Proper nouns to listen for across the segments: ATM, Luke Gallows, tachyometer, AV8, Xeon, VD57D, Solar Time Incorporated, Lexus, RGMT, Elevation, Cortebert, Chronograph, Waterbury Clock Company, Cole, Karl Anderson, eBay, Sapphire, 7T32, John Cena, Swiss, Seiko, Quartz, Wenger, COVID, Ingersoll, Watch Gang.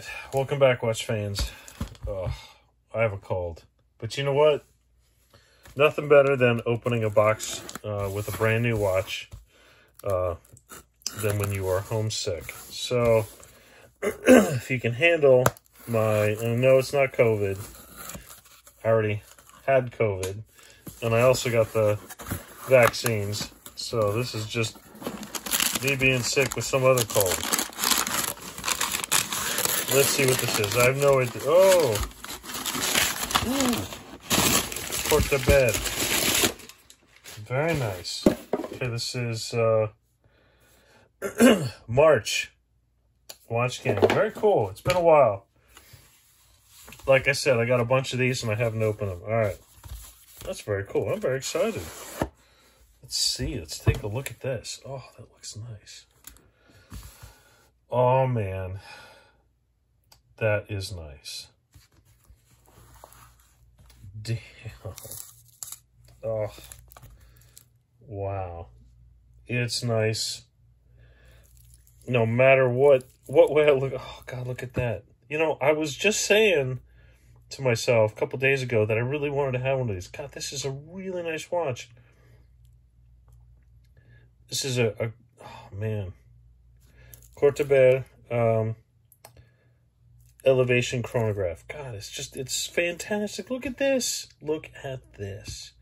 right, welcome back, watch fans. Oh, I have a cold, but you know what? Nothing better than opening a box with a brand new watch than when you are homesick. So if you can handle my, and no, it's not COVID. I already had COVID, and I also got the vaccines. So this is just me being sick with some other cold. Let's see what this is. I have no idea. Oh! Cortebert. Very nice. Okay, this is March. Watch Gang. Very cool. It's been a while. Like I said, I got a bunch of these and I haven't opened them. All right. That's very cool. I'm very excited. Let's see. Let's take a look at this. Oh, that looks nice. Oh, man. That is nice. Damn. Oh. Wow. It's nice. No matter what way I look. Oh, God, look at that. You know, I was just saying to myself a couple days ago that I really wanted to have one of these. God, this is a really nice watch. This is a oh, man. Cortebert, Elevation chronograph. God, it's just, it's fantastic. Look at this. Look at this.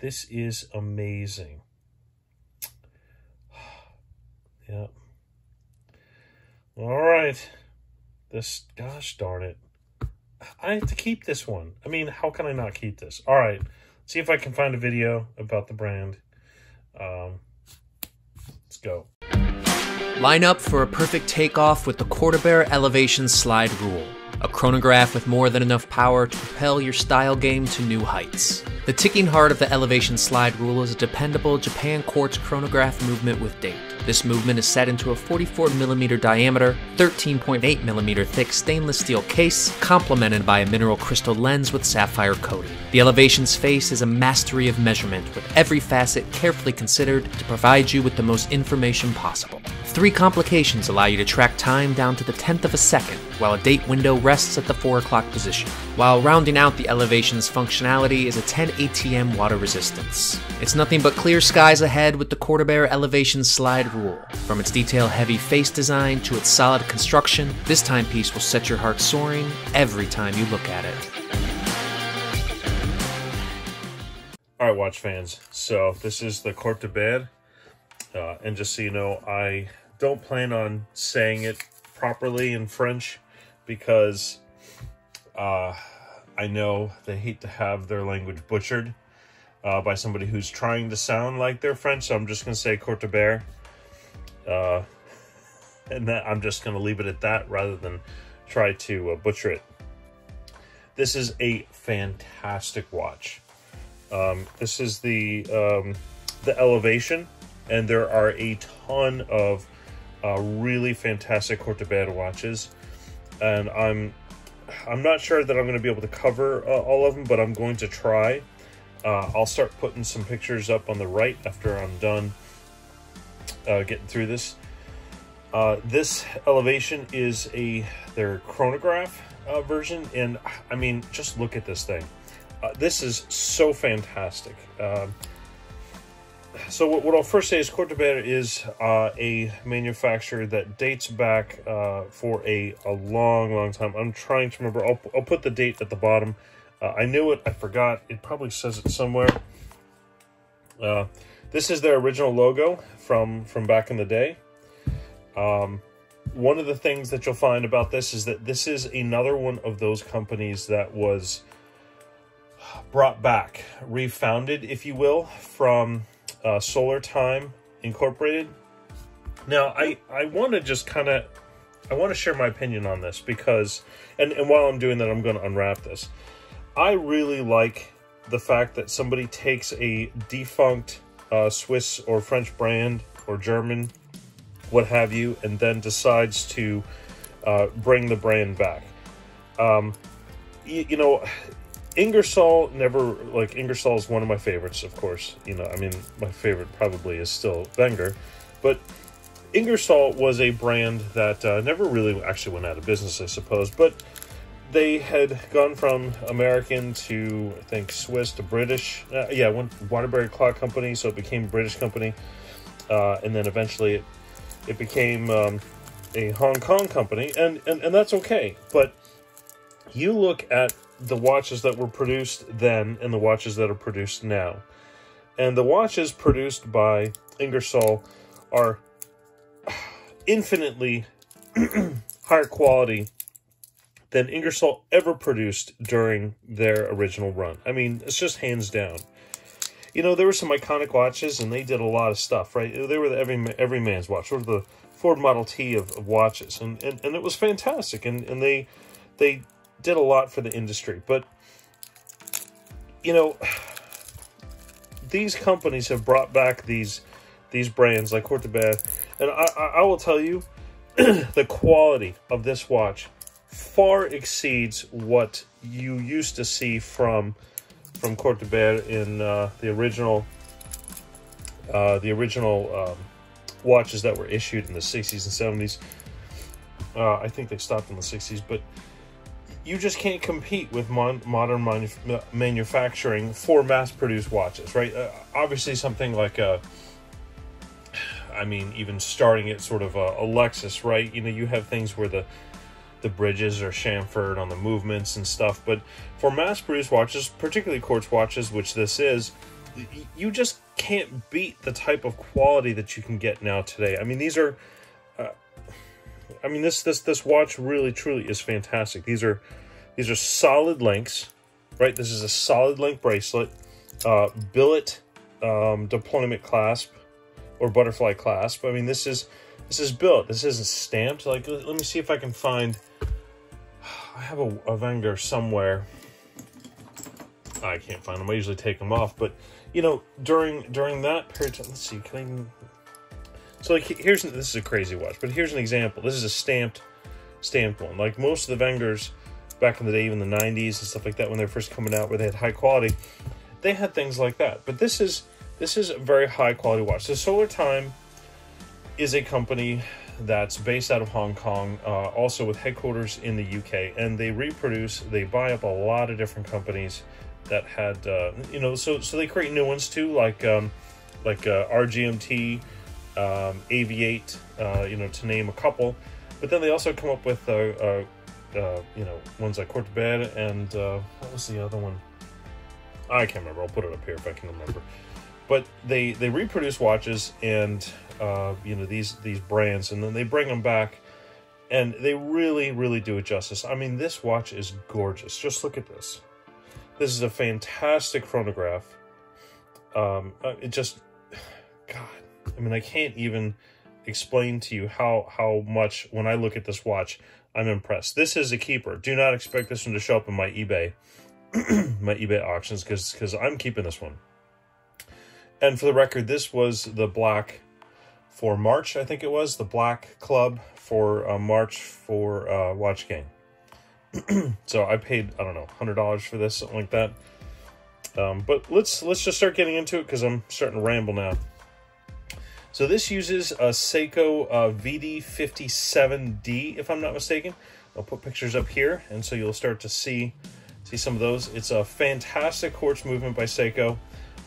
This is amazing. Yep. All right. This, gosh darn it. I have to keep this one. I mean, how can I not keep this? All right. See if I can find a video about the brand. Let's go. Line up for a perfect takeoff with the Cortebert Elevation Slide Rule, a chronograph with more than enough power to propel your style game to new heights. The ticking heart of the Elevation Slide Rule is a dependable Japan quartz chronograph movement with date. This movement is set into a 44mm diameter, 13.8mm thick stainless steel case, complemented by a mineral crystal lens with sapphire coating. The Elevation's face is a mastery of measurement, with every facet carefully considered to provide you with the most information possible. Three complications allow you to track time down to the 10th of a second, while a date window rests at the 4 o'clock position. While rounding out the Elevation's functionality is a 10 ATM water resistance. It's nothing but clear skies ahead with the Cortebert Elevation Slide Rule. From its detail-heavy face design to its solid construction, this timepiece will set your heart soaring every time you look at it. All right, watch fans. So this is the Cortebert. And just so you know, I don't plan on saying it properly in French because I know they hate to have their language butchered by somebody who's trying to sound like they're French. So I'm just going to say Cortebert. And that, I'm just going to leave it at that rather than try to butcher it. This is a fantastic watch. This is the Elevation, and there are a ton of really fantastic Cortebert watches, and I'm not sure that I'm going to be able to cover all of them, but I'm going to try. I'll start putting some pictures up on the right after I'm done getting through this. This Elevation is their chronograph version, and I mean, just look at this thing. This is so fantastic. So what I'll first say is Cortebert is a manufacturer that dates back for a long time. I'm trying to remember. I'll put the date at the bottom. I knew it. I forgot. It probably says it somewhere. This is their original logo from back in the day. One of the things that you'll find about this is that this is another one of those companies that was brought back, refounded, if you will, from Solar Time Incorporated. Now, I want to just kind of, I want to share my opinion on this because, and while I'm doing that, I'm going to unwrap this. I really like the fact that somebody takes a defunct Swiss or French brand or German, what have you, and then decides to bring the brand back. You know, Ingersoll never, like, Ingersoll is one of my favorites, of course. You know, I mean, my favorite probably is still Wenger, but Ingersoll was a brand that never really actually went out of business, I suppose, but they had gone from American to, I think, Swiss to British. Yeah, went Waterbury Clock Company, so it became a British company. And then eventually it became a Hong Kong company, and that's okay. But you look at the watches that were produced then and the watches that are produced now. And the watches produced by Ingersoll are infinitely higher quality than Ingersoll ever produced during their original run. I mean, it's just hands down. You know, there were some iconic watches, and they did a lot of stuff, right? They were the every man's watch, sort of the Ford Model T of watches, and it was fantastic, and they did a lot for the industry. But, you know, these companies have brought back these brands like Cortebert, and I will tell you, the quality of this watch far exceeds what you used to see from Cortebert in the original watches that were issued in the 60s and 70s. I think they stopped in the 60s, but you just can't compete with modern manufacturing for mass-produced watches, right? Obviously, something like I mean, even starting at sort of a Lexus, right? You know, you have things where the bridges are chamfered on the movements and stuff, but for mass-produced watches, particularly quartz watches, which this is, you just can't beat the type of quality that you can get now today. I mean, these are, I mean, this watch really truly is fantastic. These are solid links, right? This is a solid link bracelet, billet deployment clasp or butterfly clasp. I mean, this is billet. This isn't stamped. Like, let me see if I can find. I have a Wenger somewhere. I can't find them. I usually take them off, but you know, during that period of time, let's see, can I even, so like here's, this is a crazy watch, but here's an example. This is a stamped one. Like most of the Wengers back in the day, even the 90s and stuff like that, when they're first coming out, where they had high quality, they had things like that. But this is a very high quality watch. So Solar Time is a company that's based out of Hong Kong, also with headquarters in the UK, and they reproduce, they buy up a lot of different companies that had, you know, so they create new ones too, like RGMT, AV8, you know, to name a couple. But then they also come up with, you know, ones like Cortebert and what was the other one? I can't remember. I'll put it up here if I can remember. But they reproduce watches and, you know, these brands, and then they bring them back, and they really, really do it justice. I mean, this watch is gorgeous. Just look at this. This is a fantastic chronograph. It just, God, I mean, I can't even explain to you how much, when I look at this watch, I'm impressed. This is a keeper. Do not expect this one to show up in my eBay, my eBay auctions, because I'm keeping this one. And for the record, this was the black for March, I think it was, the black club for March for Watch Gang. So I paid, I don't know, $100 for this, something like that. But let's just start getting into it, because I'm starting to ramble now. So this uses a Seiko VD57D, if I'm not mistaken. I'll put pictures up here, and so you'll start to see some of those. It's a fantastic quartz movement by Seiko.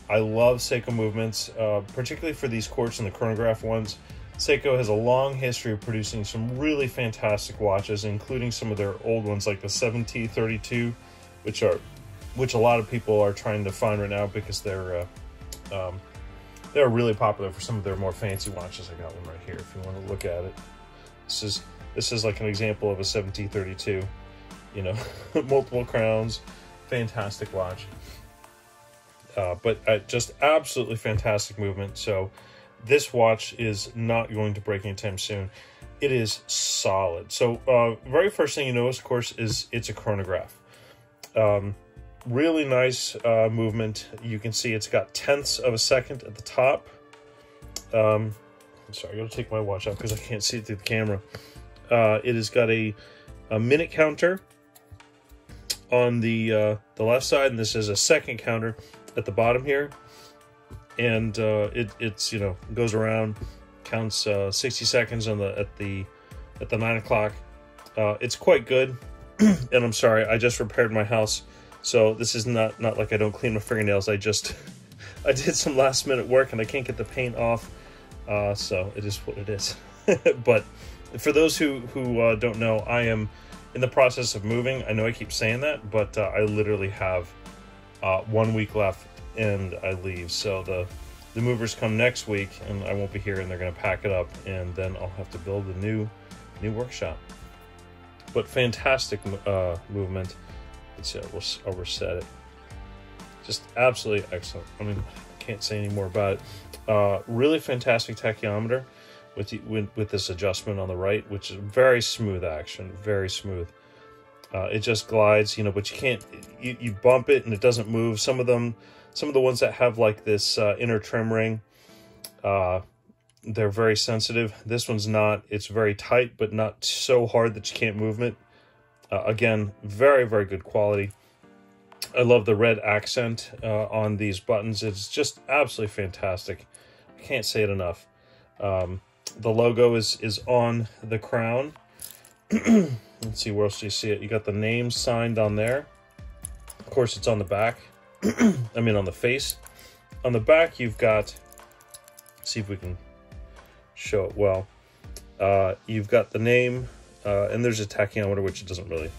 I love Seiko movements, particularly for these quartz and the chronograph ones. Seiko has a long history of producing some really fantastic watches, including some of their old ones like the 7T32, which a lot of people are trying to find right now, because they're really popular for some of their more fancy watches. I got one right here if you want to look at it. This is like an example of a 7T32, you know, multiple crowns, fantastic watch. But just absolutely fantastic movement. So this watch is not going to break anytime soon. It is solid. So very first thing you notice, of course, is it's a chronograph. Really nice movement. You can see it's got tenths of a second at the top. I'm sorry, I gotta take my watch out because I can't see it through the camera. It has got a minute counter on the left side, and this is a second counter at the bottom here. And it goes around counts 60 seconds on the at the 9 o'clock. It's quite good. And I'm sorry, I just repaired my house, so this is not like I don't clean my fingernails. I just I did some last minute work and I can't get the paint off, so it is what it is. But for those who don't know, I am in the process of moving. I know I keep saying that, but I literally have 1 week left and I leave. So the movers come next week and I won't be here, and they're going to pack it up, and then I'll have to build a new workshop. But fantastic movement. Let's see, I'll reset it. Just absolutely excellent. I mean, I can't say any more about it. Really fantastic tachyometer with this adjustment on the right, which is very smooth action, very smooth. It just glides, you know, but you can't, you bump it and it doesn't move. Some of the ones that have like this inner trim ring, they're very sensitive. This one's not. It's very tight, but not so hard that you can't move it. Again, very, very good quality. I love the red accent on these buttons. It's just absolutely fantastic. I can't say it enough. The logo is on the crown. Let's see, where else do you see it? You got the name signed on there. Of course, it's on the back. I mean, on the face. On the back, you've got, let's see if we can show it well. You've got the name, and there's a tachyometer, which doesn't really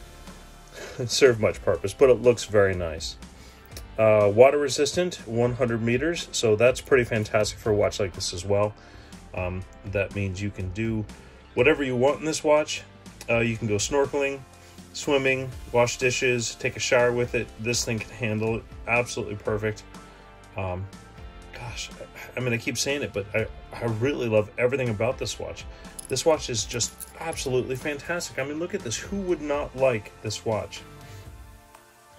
serve much purpose, but it looks very nice. Water resistant, 100 meters. So that's pretty fantastic for a watch like this as well. That means you can do whatever you want in this watch. You can go snorkeling, swimming, wash dishes, take a shower with it. This thing can handle it absolutely perfect. Gosh, I mean, I keep saying it, but I really love everything about this watch. This watch is just absolutely fantastic. I mean, look at this. Who would not like this watch?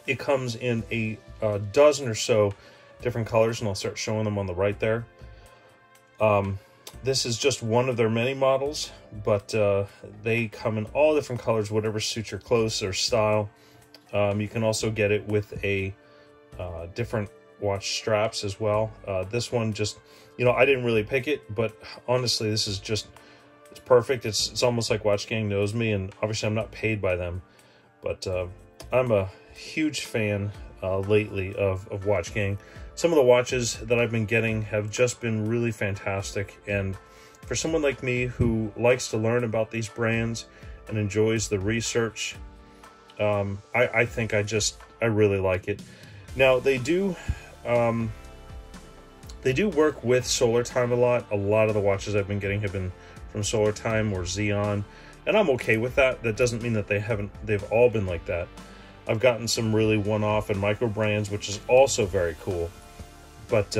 It comes in a dozen or so different colors, and I'll start showing them on the right there. This is just one of their many models, but they come in all different colors, whatever suits your clothes or style. You can also get it with a different watch straps as well. This one just, you know, I didn't really pick it, but honestly, this is just, it's perfect. It's almost like Watch Gang knows me, and obviously I'm not paid by them, but I'm a huge fan lately of Watch Gang. Some of the watches that I've been getting have just been really fantastic, and for someone like me who likes to learn about these brands and enjoys the research, I think I really like it. Now, they do work with Solar Time a lot. A lot of the watches I've been getting have been from Solar Time or Xeon, and I'm okay with that. That doesn't mean that they've all been like that. I've gotten some really one-off and micro brands, which is also very cool. But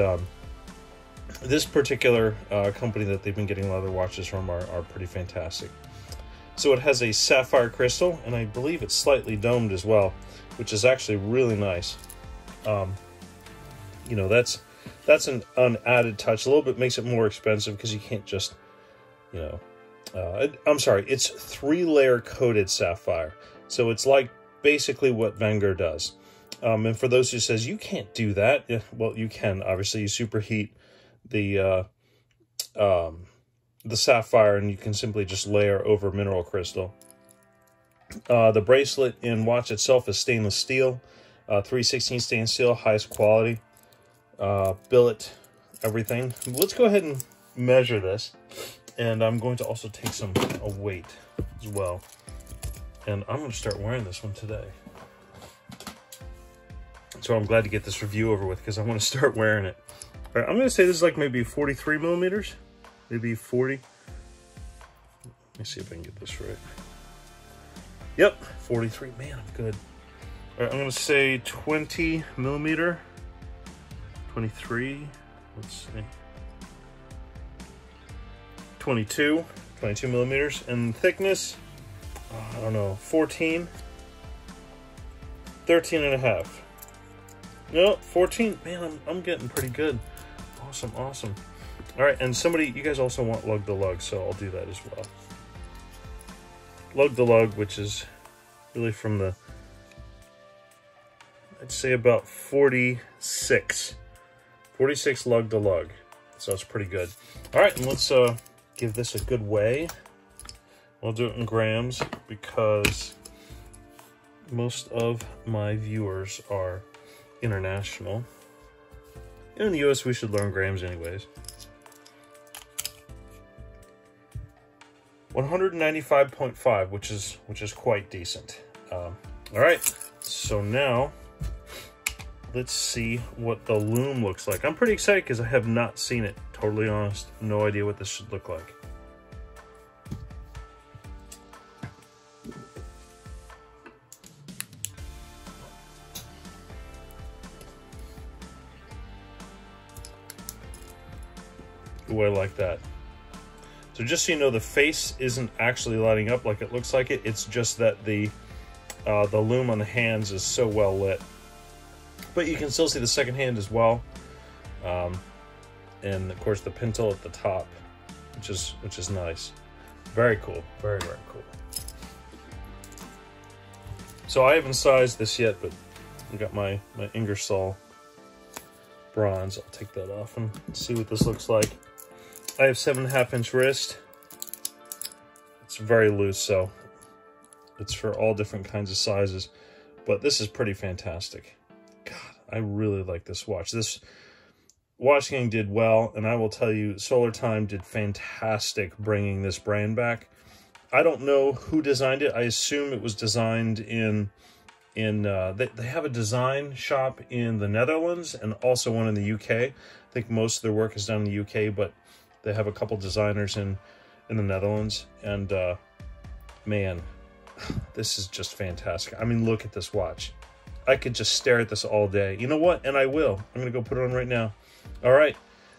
this particular company that they've been getting a lot of their watches from are pretty fantastic. So it has a sapphire crystal, and I believe it's slightly domed as well, which is actually really nice. You know, that's an added touch. A little bit makes it more expensive because you can't just, you know, I'm sorry, it's three-layer coated sapphire. So it's like basically what Wenger does. And for those who says you can't do that, well, you can. Obviously, you superheat the sapphire, and you can simply just layer over mineral crystal. The bracelet and watch itself is stainless steel, 3/16 stainless steel, highest quality, billet, everything. Let's go ahead and measure this, and I'm going to also take some weight as well. And I'm going to start wearing this one today. So I'm glad to get this review over with because I want to start wearing it. All right, I'm going to say this is like maybe 43 millimeters, maybe 40. Let me see if I can get this right. Yep, 43. Man, I'm good. All right, I'm going to say 20 millimeter, 23. Let's see. 22 millimeters. And thickness, I don't know, 14, 13 and a half. No, 14. Man, I'm getting pretty good. Awesome, awesome. All right, and somebody, you guys also want lug to lug, so I'll do that as well. Lug to lug, which is really from the, I'd say about 46 lug to lug. So it's pretty good. All right, and let's give this a good weigh. I'll do it in grams because most of my viewers are international. And in the US, we should learn grams anyways. 195.5, which is quite decent. All right, so now let's see what the loom looks like. I'm pretty excited because I have not seen it. Totally honest, no idea what this should look like. Ooh, I like that. So just so you know, the face isn't actually lighting up like it looks like it. It's just that the loom on the hands is so well lit. But you can still see the second hand as well. And of course the pintle at the top, which is nice. Very cool, very, very cool. So I haven't sized this yet, but I got my Ingersoll bronze. I'll take that off and see what this looks like. I have 7.5-inch wrist. It's very loose, so it's for all different kinds of sizes, but this is pretty fantastic. God, I really like this watch. This Watch Gang did well, and I will tell you, Solar Time did fantastic bringing this brand back. I don't know who designed it. I assume it was designed they have a design shop in the Netherlands and also one in the UK. I think most of their work is done in the UK, but they have a couple designers in the Netherlands, and man, this is just fantastic. I mean, look at this watch. I could just stare at this all day. You know what? And I will. I'm going to go put it on right now. All right.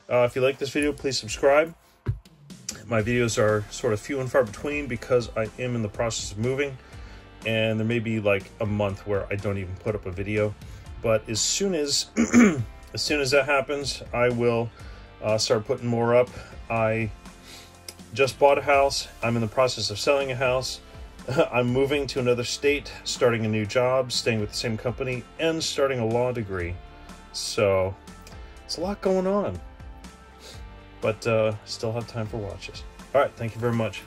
If you like this video, please subscribe. My videos are sort of few and far between because I am in the process of moving, and there may be like a month where I don't even put up a video. But as soon as as soon as that happens, I will start putting more up. I just bought a house. I'm in the process of selling a house. I'm moving to another state, starting a new job, staying with the same company, and starting a law degree. So it's a lot going on, but still have time for watches. All right. Thank you very much.